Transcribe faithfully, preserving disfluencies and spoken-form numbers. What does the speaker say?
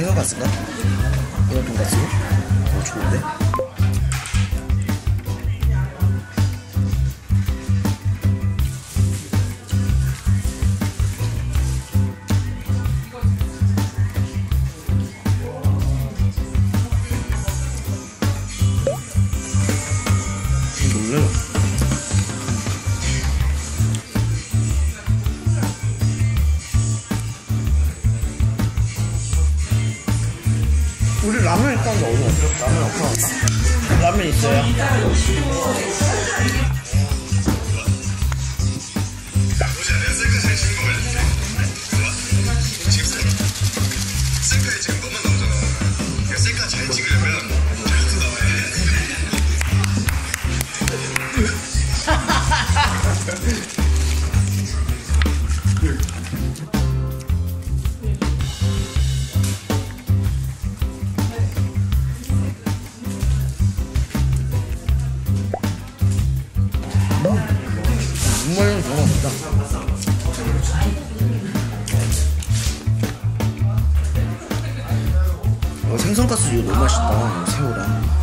들어갔을까? 이건 돈가스? 너무 좋은데? 몰라. 우리 라면 있다는 게 어려워. 라면 없어. 라면 있어요. 정말 좋아합니다. 어, 생선가스 이거 너무 맛있다. 새우랑.